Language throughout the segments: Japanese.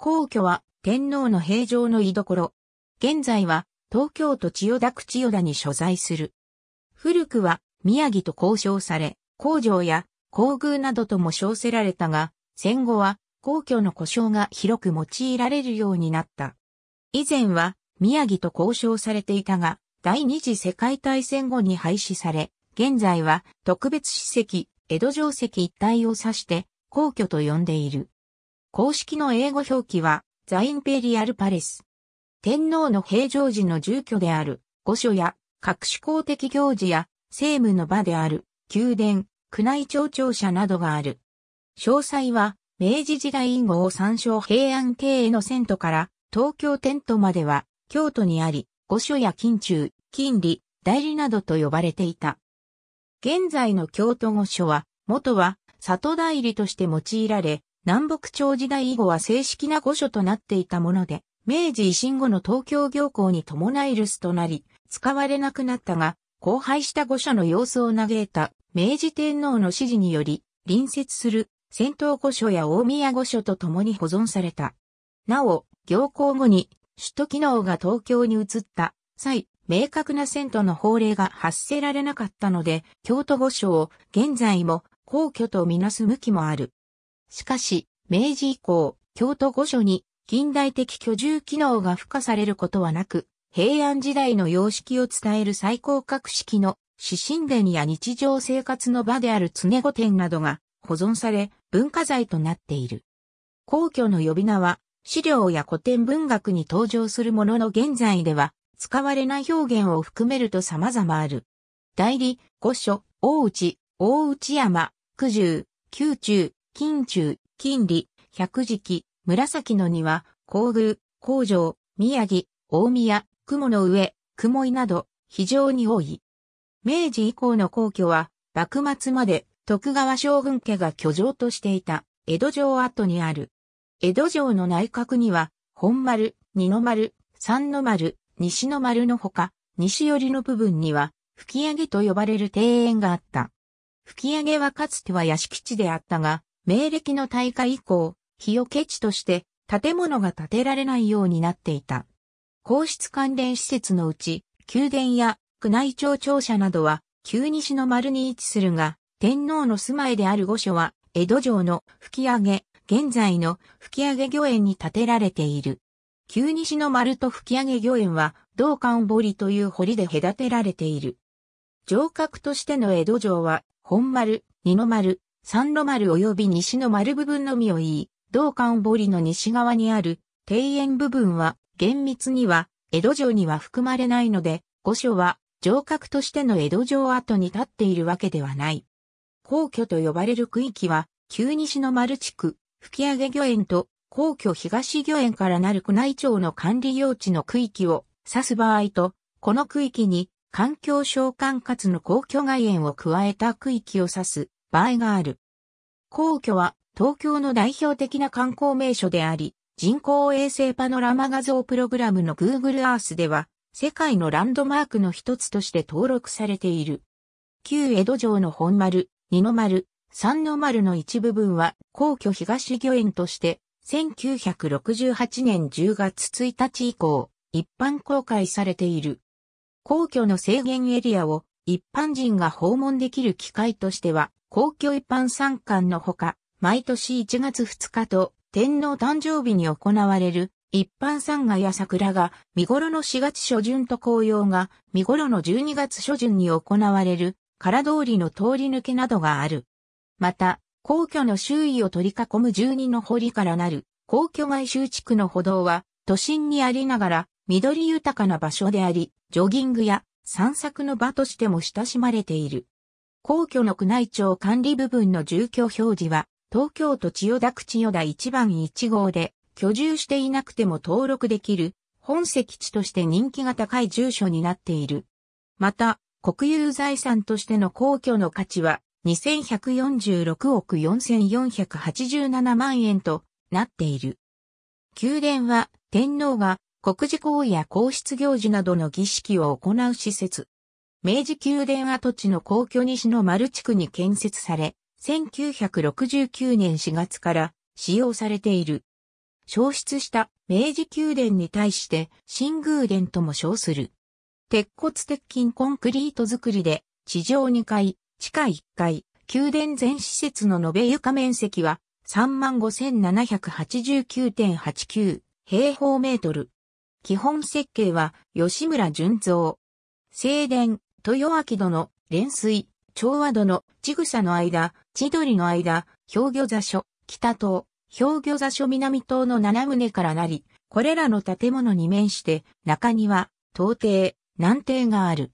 皇居は天皇の平常の居所。現在は東京都千代田区千代田に所在する。古くは宮城と交渉され、皇城や皇宮などとも称せられたが、戦後は皇居の呼称が広く用いられるようになった。以前は宮城と交渉されていたが、第二次世界大戦後に廃止され、現在は特別史跡、江戸城跡一帯を指して皇居と呼んでいる。公式の英語表記はザ・インペリアル・パレス。天皇の平常時の住居である御所や各種公的行事や政務の場である宮殿、宮内庁庁舎などがある。詳細は明治時代以後を参照。平安経営の遷都から東京遷都までは京都にあり、御所や近中、近里、内裏などと呼ばれていた。現在の京都御所は、元は里内裏として用いられ、南北朝時代以後は正式な御所となっていたもので、明治維新後の東京行幸に伴い留守となり、使われなくなったが、荒廃した御所の様子を嘆いた明治天皇の指示により、隣接する仙洞御所や大宮御所と共に保存された。なお、行幸後に首都機能が東京に移った際、明確な遷都の法令が発せられなかったので、京都御所を現在も皇居とみなす向きもある。しかし、明治以降、京都御所に近代的居住機能が付加されることはなく、平安時代の様式を伝える最高格式の紫宸殿や日常生活の場である常御殿などが保存され、文化財となっている。皇居の呼び名は、資料や古典文学に登場するものの現在では、使われない表現を含めると様々ある。内裏、御所、大内、大内山、九十、宮中、近中、近里、百敷、紫の庭、皇宮、皇城、宮城、大宮、雲の上、雲井など、非常に多い。明治以降の皇居は、幕末まで徳川将軍家が居城としていた江戸城跡にある。江戸城の内郭には、本丸、二の丸、三の丸、西の丸のほか、西寄りの部分には、吹上と呼ばれる庭園があった。吹上はかつては屋敷地であったが、明暦の大火以降、火除け地として建物が建てられないようになっていた。皇室関連施設のうち、宮殿や宮内庁庁舎などは、旧西の丸に位置するが、天皇の住まいである御所は、江戸城の吹上、現在の吹上御苑に建てられている。旧西の丸と吹上御苑は、道灌堀という堀で隔てられている。城郭としての江戸城は、本丸、二の丸、三の丸及び西の丸部分のみを言い、道灌堀の西側にある庭園部分は、厳密には、江戸城には含まれないので、御所は、城郭としての江戸城跡に立っているわけではない。皇居と呼ばれる区域は、旧西の丸地区、吹上御苑と、皇居東御苑からなる宮内庁の管理用地の区域を指す場合と、この区域に環境省管轄の皇居外苑を加えた区域を指す場合がある。皇居は東京の代表的な観光名所であり、人工衛星パノラマ画像プログラムの Google Earth では世界のランドマークの一つとして登録されている。旧江戸城の本丸、二の丸、三の丸の一部分は皇居東御苑として、1968年10月1日以降、一般公開されている。皇居の制限エリアを一般人が訪問できる機会としては、皇居一般参観のほか、毎年1月2日と天皇誕生日に行われる一般参賀や桜が見頃の4月初旬と紅葉が見頃の12月初旬に行われる唐通りの通り抜けなどがある。また、皇居の周囲を取り囲む12の堀からなる皇居外周地区の歩道は都心にありながら緑豊かな場所であり、ジョギングや散策の場としても親しまれている。皇居の宮内庁管理部分の住居表示は東京都千代田区千代田1番1号で居住していなくても登録できる本籍地として人気が高い住所になっている。また、国有財産としての皇居の価値は2146億4487万円となっている。宮殿は天皇が国事行為や皇室行事などの儀式を行う施設。明治宮殿跡地の皇居西の丸地区に建設され、1969年4月から使用されている。焼失した明治宮殿に対して新宮殿とも称する。鉄骨鉄筋コンクリート造りで地上2階、地下1階、宮殿全施設の延べ床面積は 35,789.89 平方メートル。基本設計は吉村順三。正殿、豊明殿、連水、長和殿、千草の間、千鳥の間、兵魚座所、北棟、兵魚座所南棟の7棟からなり、これらの建物に面して中庭、東庭、南庭がある。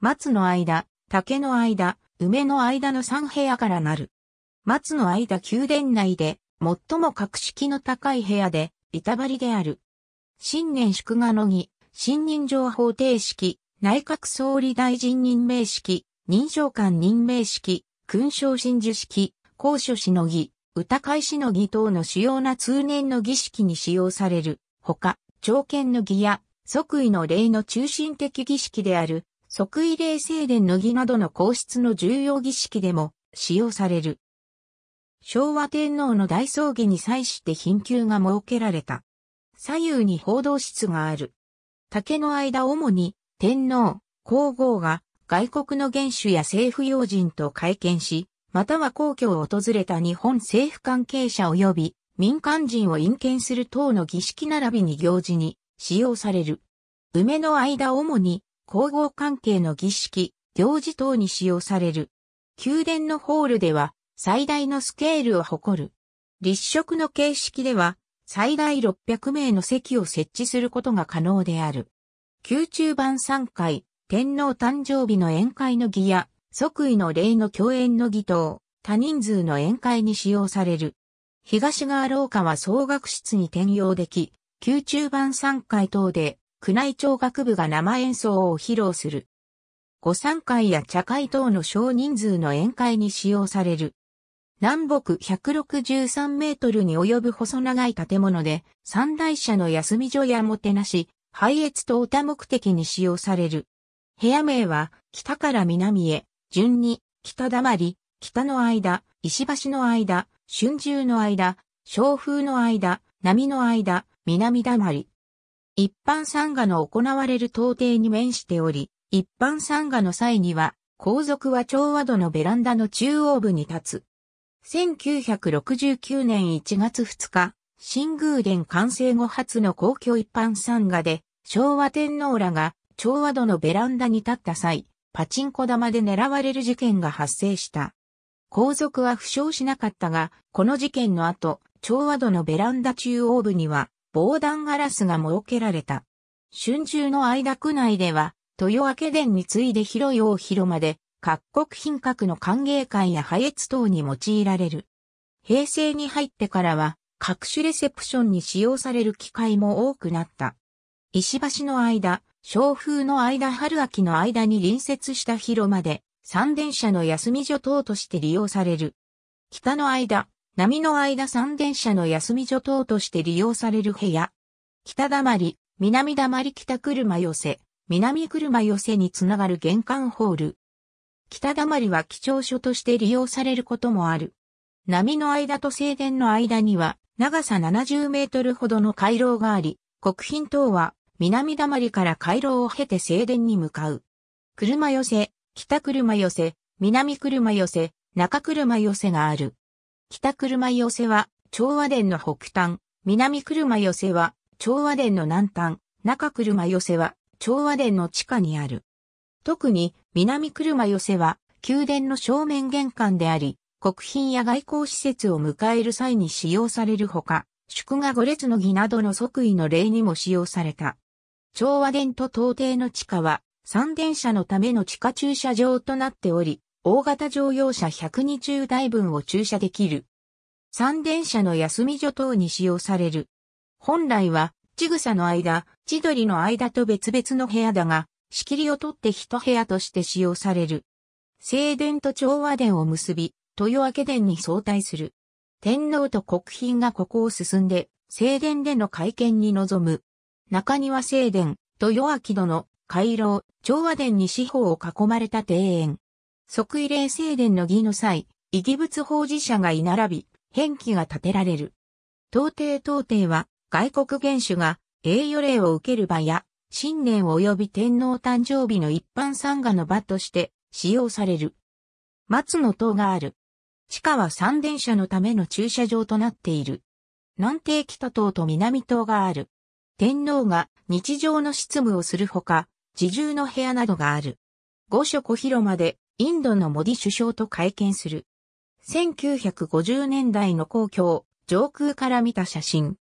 松の間、竹の間、梅の間の3部屋からなる。松の間宮殿内で最も格式の高い部屋で板張りである。新年祝賀の儀、信任状捧呈式、内閣総理大臣任命式、認証官任命式、勲章親授式、高所しの儀、歌会しの儀等の主要な通年の儀式に使用されるほか、朝見の儀や即位の礼の中心的儀式である即位礼正殿の儀などの皇室の重要儀式でも使用される。昭和天皇の大葬儀に際して賓宮が設けられた。左右に報道室がある。竹の間主に天皇、皇后が外国の元首や政府要人と会見し、または皇居を訪れた日本政府関係者及び民間人を引見する等の儀式並びに行事に使用される。梅の間主に皇后関係の儀式、行事等に使用される。宮殿のホールでは最大のスケールを誇る。立食の形式では最大600名の席を設置することが可能である。宮中晩餐会、天皇誕生日の宴会の儀や、即位の礼の供宴の儀等、多人数の宴会に使用される。東側廊下は総学室に転用でき、宮中晩餐会等で、宮内庁楽部が生演奏を披露する。午餐会や茶会等の少人数の宴会に使用される。南北163メートルに及ぶ細長い建物で、三大社の休み所やもてなし、拝謁とお多目的に使用される。部屋名は、北から南へ、順に、北だまり、北の間、石橋の間、春秋の間、小風の間、波の間、南だまり。一般参賀の行われる東庭に面しており、一般参賀の際には、皇族は長和堂のベランダの中央部に立つ。1969年1月2日、新宮殿完成後初の皇居一般参賀で、昭和天皇らが長和堂のベランダに立った際、パチンコ玉で狙われる事件が発生した。皇族は負傷しなかったが、この事件の後、長和堂のベランダ中央部には防弾ガラスが設けられた。春秋の間区内では、豊明殿に次いで広い大広間で、各国賓客の歓迎会や拝謁等に用いられる。平成に入ってからは各種レセプションに使用される機会も多くなった。石橋の間、小風の間、春秋の間に隣接した広間で三殿社の休み所等として利用される。北の間、波の間三殿社の休み所等として利用される部屋。北だまり、南だまり北車寄せ、南車寄せにつながる玄関ホール。北だまりは記帳所として利用されることもある。波の間と正殿の間には長さ70メートルほどの回廊があり、国賓等は南だまりから回廊を経て正殿に向かう。車寄せ、北車寄せ、南車寄せ、中車寄せがある。北車寄せは長和殿の北端、南車寄せは長和殿の南端、中車寄せは長和殿の地下にある。特に南車寄せは宮殿の正面玄関であり、国賓や外交施設を迎える際に使用されるほか、祝賀5列の儀などの即位の礼にも使用された。長和殿と東庭の地下は三殿社のための地下駐車場となっており、大型乗用車120台分を駐車できる。三殿社の休み所等に使用される。本来は千草の間、千鳥の間と別々の部屋だが、仕切りを取って一部屋として使用される。正殿と長和殿を結び、豊明殿に相対する。天皇と国賓がここを進んで、正殿での会見に臨む。中庭正殿、豊明殿、回廊、長和殿に四方を囲まれた庭園。即位礼正殿の儀の際、遺儀物奉事者が居並び、辺旗が立てられる。到底は外国元首が栄誉礼を受ける場や新年及び天皇誕生日の一般参賀の場として使用される。松の塔がある。地下は三電車のための駐車場となっている。南帝北塔と南塔がある。天皇が日常の執務をするほか、侍従の部屋などがある。御所小広間でインドのモディ首相と会見する。1950年代の皇居、上空から見た写真。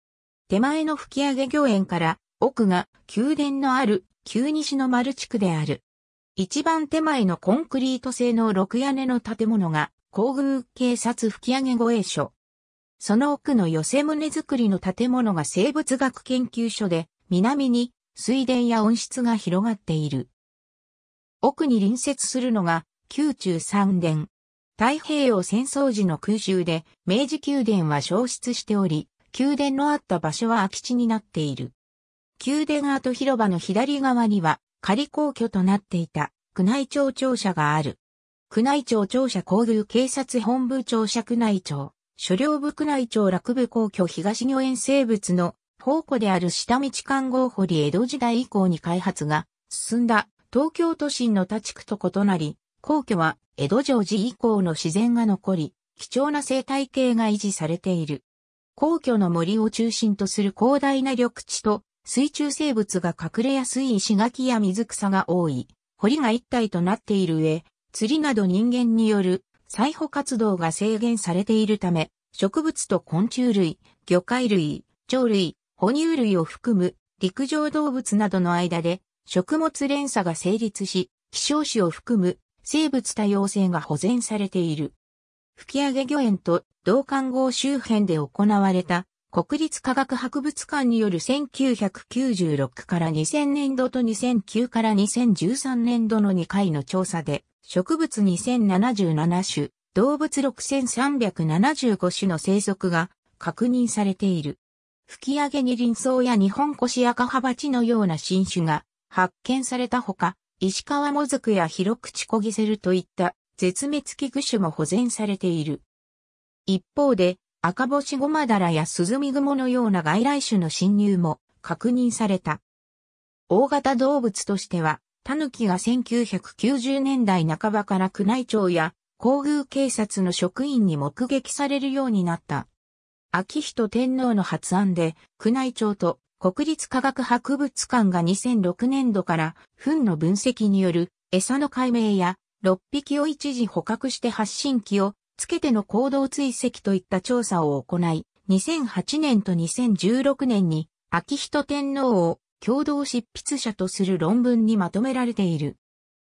手前の吹上御苑から奥が宮殿のある旧西の丸地区である。一番手前のコンクリート製の6屋根の建物が皇宮警察吹上護衛署。その奥の寄せ棟造りの建物が生物学研究所で、南に水田や温室が広がっている。奥に隣接するのが宮中三殿。太平洋戦争時の空襲で明治宮殿は焼失しており、宮殿のあった場所は空き地になっている。宮殿跡広場の左側には仮皇居となっていた宮内庁庁舎がある。宮内庁庁舎皇宮警察本部庁舎宮内庁、所領部宮内庁楽部皇居東御苑生物の宝庫である下道観光堀江戸時代以降に開発が進んだ東京都心の他地区と異なり、皇居は江戸城時以降の自然が残り、貴重な生態系が維持されている。皇居の森を中心とする広大な緑地と水中生物が隠れやすい石垣や水草が多い堀が一体となっている上、釣りなど人間による採捕活動が制限されているため、植物と昆虫類、魚介類、鳥類、哺乳類を含む陸上動物などの間で食物連鎖が成立し、希少種を含む生物多様性が保全されている。吹上御苑と道灌郷周辺で行われた国立科学博物館による1996から2000年度と2009から2013年度の2回の調査で植物2077種、動物6375種の生息が確認されている。吹上に林草や日本コシアカハバチのような新種が発見されたほか、石川モズクやヒロクチコギセルといった絶滅危惧種も保全されている。一方で、赤星ゴマダラやスズミグモのような外来種の侵入も確認された。大型動物としては、タヌキが1990年代半ばから宮内庁や皇宮警察の職員に目撃されるようになった。昭仁天皇の発案で、宮内庁と国立科学博物館が2006年度から、糞の分析による餌の解明や、6匹を一時捕獲して発信機をつけての行動追跡といった調査を行い、2008年と2016年に昭仁天皇を共同執筆者とする論文にまとめられている。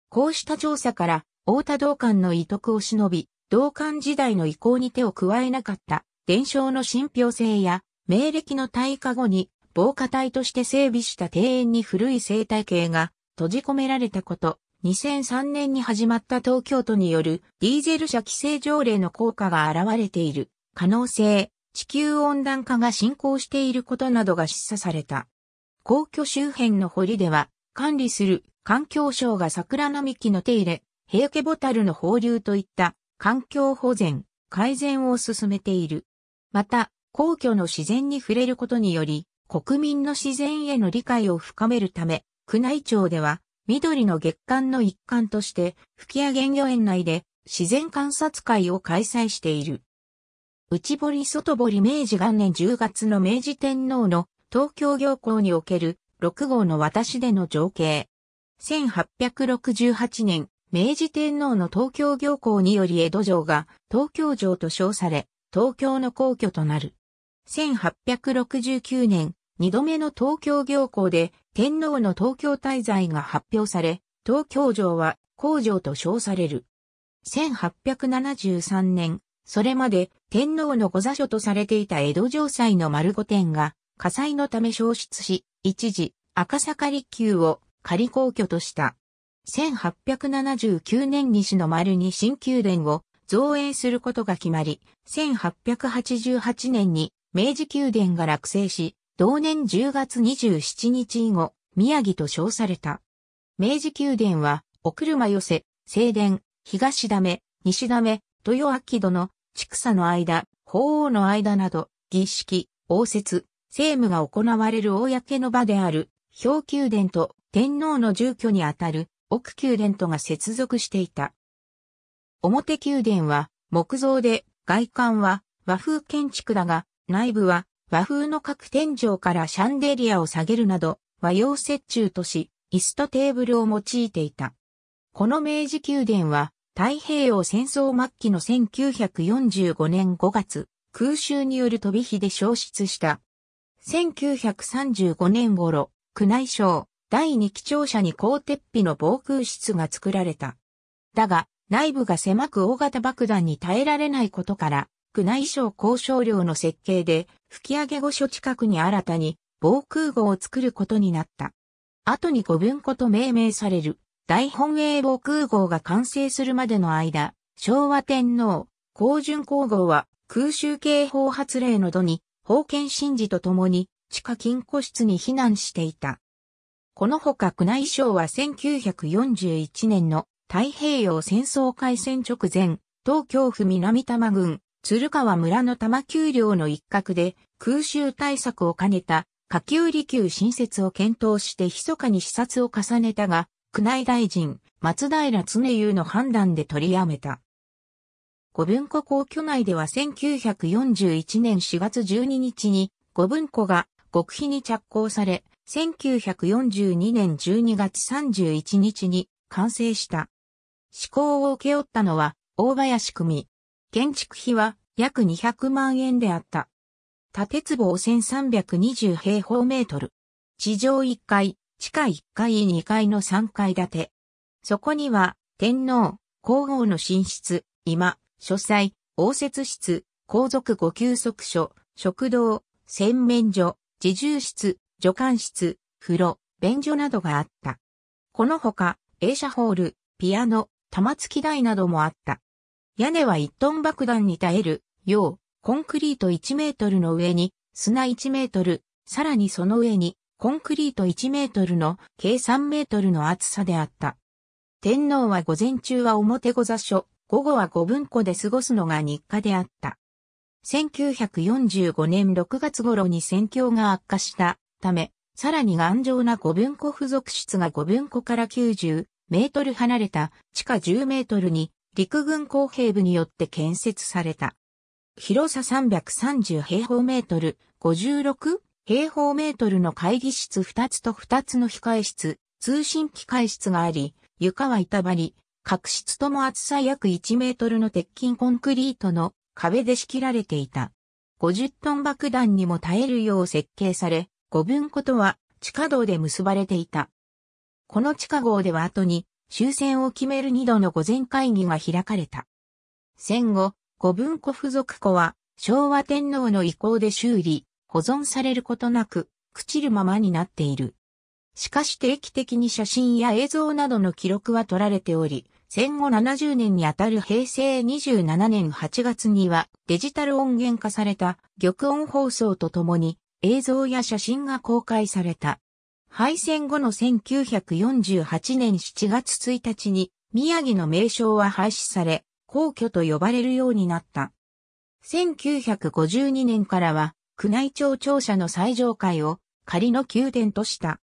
こうした調査から、太田道灌の遺徳を忍び、道灌時代の遺構に手を加えなかった伝承の信憑性や、明暦の大火後に防火帯として整備した庭園に古い生態系が閉じ込められたこと、2003年に始まった東京都によるディーゼル車規制条例の効果が現れている可能性、地球温暖化が進行していることなどが示唆された。皇居周辺の堀では管理する環境省が桜並木の手入れ、ヘイケボタルの放流といった環境保全、改善を進めている。また、皇居の自然に触れることにより、国民の自然への理解を深めるため、宮内庁では、緑の月間の一環として、吹上御苑内で自然観察会を開催している。内堀外堀明治元年10月の明治天皇の東京行幸における6号の渡し出の情景。1868年、明治天皇の東京行幸により江戸城が東京城と称され、東京の皇居となる。1869年、2度目の東京行幸で天皇の東京滞在が発表され、東京城は皇城と称される。1873年、それまで天皇の御座所とされていた江戸城西の丸御殿が火災のため焼失し、一時赤坂離宮を仮皇居とした。1879年西の丸に新宮殿を造営することが決まり、1888年に明治宮殿が落成し、同年10月27日以後、宮城と称された。明治宮殿は、お車寄せ、正殿、東溜、西溜、豊明戸の、千草の間、鳳凰の間など、儀式、応接、政務が行われる公の場である、表宮殿と天皇の住居にあたる奥宮殿とが接続していた。表宮殿は木造で外観は和風建築だが内部は和風の各天井からシャンデリアを下げるなど和洋折衷とし椅子とテーブルを用いていた。この明治宮殿は太平洋戦争末期の1945年5月空襲による飛び火で焼失した。1935年頃宮内省第二基庁舎に鋼鉄皮の防空室が作られた。だが、内部が狭く大型爆弾に耐えられないことから、宮内省工商寮の設計で、吹上御所近くに新たに防空壕を作ることになった。後に御文庫と命名される、大本営防空壕が完成するまでの間、昭和天皇、香淳皇后は空襲警報発令の度に、封建神事とともに、地下金庫室に避難していた。このほか宮内省は1941年の太平洋戦争開戦直前、東京府南多摩郡、鶴川村の多摩丘陵の一角で空襲対策を兼ねた下級離宮新設を検討して密かに視察を重ねたが、宮内大臣、松平常雄の判断で取りやめた。御文庫皇居内では1941年4月12日に御文庫が極秘に着工され、1942年12月31日に完成した。施工を請け負ったのは大林組。建築費は約200万円であった。建坪1320平方メートル。地上1階、地下1階2階の3階建て。そこには天皇、皇后の寝室、居間、書斎、応接室、皇族御休息所、食堂、洗面所、自重室、助官室、風呂、便所などがあった。このほか、映写ホール、ピアノ、玉突き台などもあった。屋根は1トン爆弾に耐える、よう、コンクリート1メートルの上に、砂1メートル、さらにその上に、コンクリート1メートルの計3メートルの厚さであった。天皇は午前中は表御座所、午後は御文庫で過ごすのが日課であった。1945年6月頃に戦況が悪化した。ため、さらに頑丈な御文庫付属室が御文庫から90メートル離れた地下10メートルに陸軍工兵部によって建設された。広さ330平方メートル、56平方メートルの会議室2つと2つの控室、通信機械室があり、床は板張り、各室とも厚さ約1メートルの鉄筋コンクリートの壁で仕切られていた。50トン爆弾にも耐えるよう設計され、御文庫とは地下道で結ばれていた。この地下壕では後に終戦を決める2度の御前会議が開かれた。戦後、御文庫付属庫は昭和天皇の意向で修理、保存されることなく、朽ちるままになっている。しかし定期的に写真や映像などの記録は取られており、戦後70年にあたる平成27年8月にはデジタル音源化された玉音放送とともに、映像や写真が公開された。敗戦後の1948年7月1日に宮城の名称は廃止され、皇居と呼ばれるようになった。1952年からは宮内庁庁舎の最上階を仮の宮殿とした。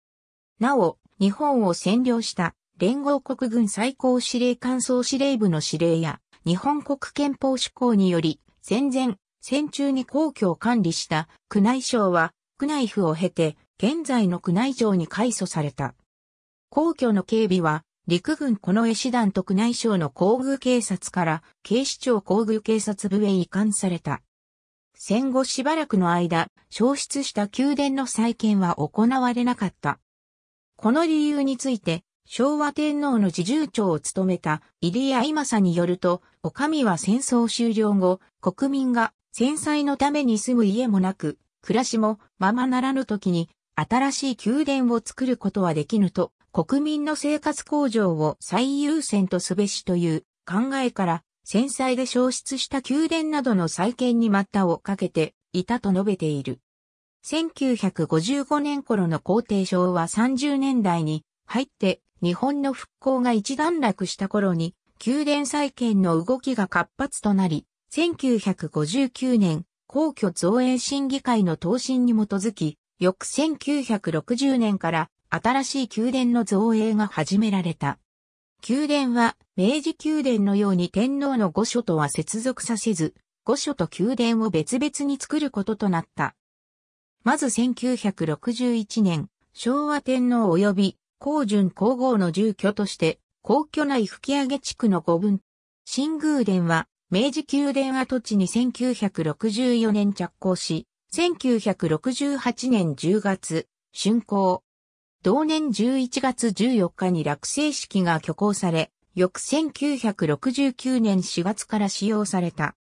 なお、日本を占領した連合国軍最高司令官総司令部の司令や日本国憲法施行により戦前、戦中に皇居を管理した宮内省は宮内府を経て現在の宮内庁に改組された。皇居の警備は陸軍近衛師団と宮内省の皇宮警察から警視庁皇宮警察部へ移管された。戦後しばらくの間、焼失した宮殿の再建は行われなかった。この理由について昭和天皇の侍従長を務めた入谷伊政によると、女将は戦争終了後、国民が戦災のために住む家もなく、暮らしもままならぬ時に、新しい宮殿を作ることはできぬと、国民の生活向上を最優先とすべしという考えから、戦災で焼失した宮殿などの再建に待ったをかけていたと述べている。1955年頃の皇帝昭和30年代に入って、日本の復興が一段落した頃に、宮殿再建の動きが活発となり、1959年、皇居造営審議会の答申に基づき、翌1960年から新しい宮殿の造営が始められた。宮殿は明治宮殿のように天皇の御所とは接続させず、御所と宮殿を別々に作ることとなった。まず1961年、昭和天皇及び光順皇后の住居として、皇居内吹上地区の御分。新宮殿は、明治宮殿跡地に1964年着工し、1968年10月、竣工。同年11月14日に落成式が挙行され、翌1969年4月から使用された。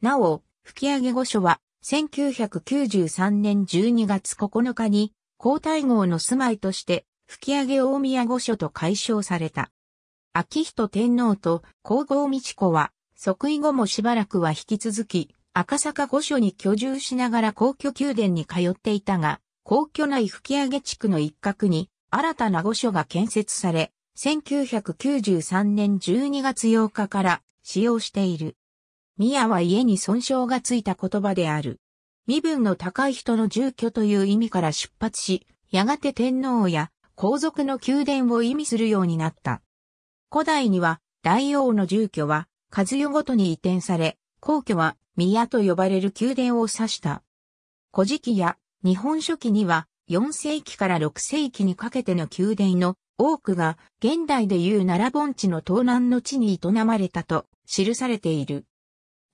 なお、吹上御所は、1993年12月9日に、皇太后の住まいとして、吹上大宮御所と改称された。昭仁天皇と皇后美智子は、即位後もしばらくは引き続き、赤坂御所に居住しながら皇居宮殿に通っていたが、皇居内吹上地区の一角に、新たな御所が建設され、1993年12月8日から使用している。宮は家に損傷がついた言葉である。身分の高い人の住居という意味から出発し、やがて天皇や皇族の宮殿を意味するようになった。古代には大王の住居は数世ごとに移転され、皇居は宮と呼ばれる宮殿を指した。古事記や日本書紀には4世紀から6世紀にかけての宮殿の多くが現代でいう奈良盆地の東南の地に営まれたと記されている。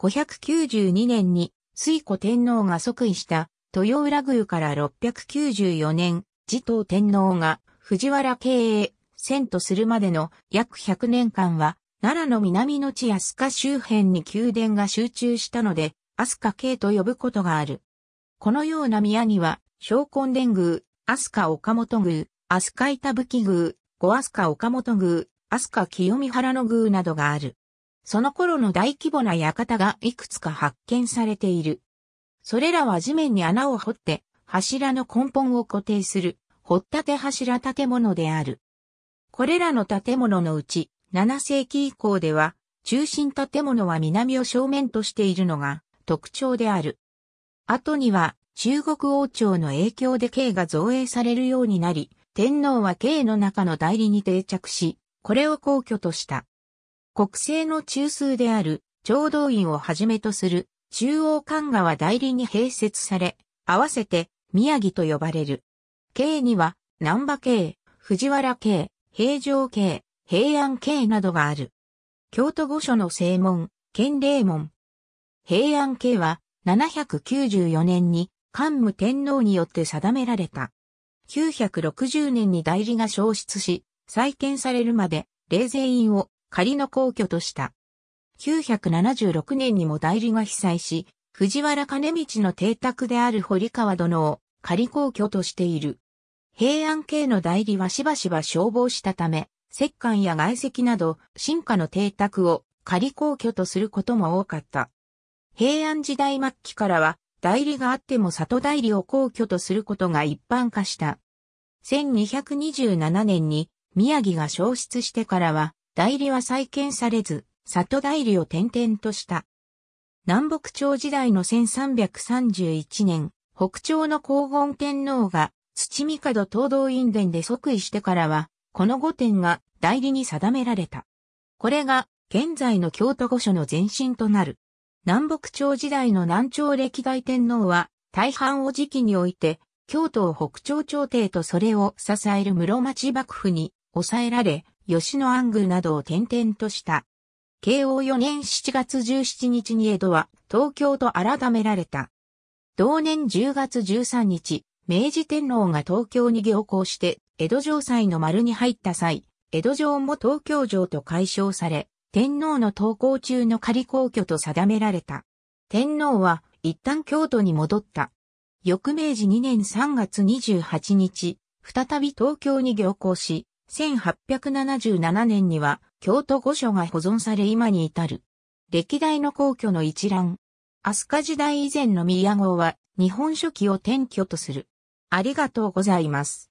592年に推古天皇が即位した豊浦宮から694年、持統天皇が藤原慶永遷都するまでの約100年間は、奈良の南の地飛鳥周辺に宮殿が集中したので、飛鳥系と呼ぶことがある。このような宮には、昭金殿宮、飛鳥岡本宮、飛鳥板吹宮、後飛鳥岡本宮、飛鳥清見原の宮などがある。その頃の大規模な館がいくつか発見されている。それらは地面に穴を掘って、柱の根本を固定する、掘立て柱建物である。これらの建物のうち、7世紀以降では、中心建物は南を正面としているのが特徴である。後には、中国王朝の影響で京が造営されるようになり、天皇は京の中の代理に定着し、これを皇居とした。国政の中枢である調道院をはじめとする中央官衙は代理に併設され、合わせて宮城と呼ばれる。京には難波京、藤原京、平城京、平安京などがある。京都御所の正門、建礼門。平安京は794年に桓武天皇によって定められた。960年に代理が消失し、再建されるまで冷泉院を仮の皇居とした。976年にも代理が被災し、藤原兼道の邸宅である堀川殿を仮皇居としている。平安京の代理はしばしば消亡したため、摂関や外戚など、臣下の邸宅を仮皇居とすることも多かった。平安時代末期からは、代理があっても里代理を皇居とすることが一般化した。1227年に宮城が消失してからは、代理は再建されず、里代理を転々とした。南北朝時代の1331年、北朝の光厳天皇が土御門東道院殿で即位してからは、この5点が代理に定められた。これが現在の京都御所の前身となる。南北朝時代の南朝歴代天皇は、大半を時期において、京都を北朝朝廷とそれを支える室町幕府に抑えられ、吉野安宮などを転々とした。慶応4年7月17日に江戸は東京と改められた。同年10月13日、明治天皇が東京に行幸して、江戸城塞の丸に入った際、江戸城も東京城と改称され、天皇の登校中の仮皇居と定められた。天皇は一旦京都に戻った。翌明治2年3月28日、再び東京に行幸し、1877年には京都御所が保存され今に至る。歴代の皇居の一覧。飛鳥時代以前の宮号は日本書紀を典拠とする。ありがとうございます。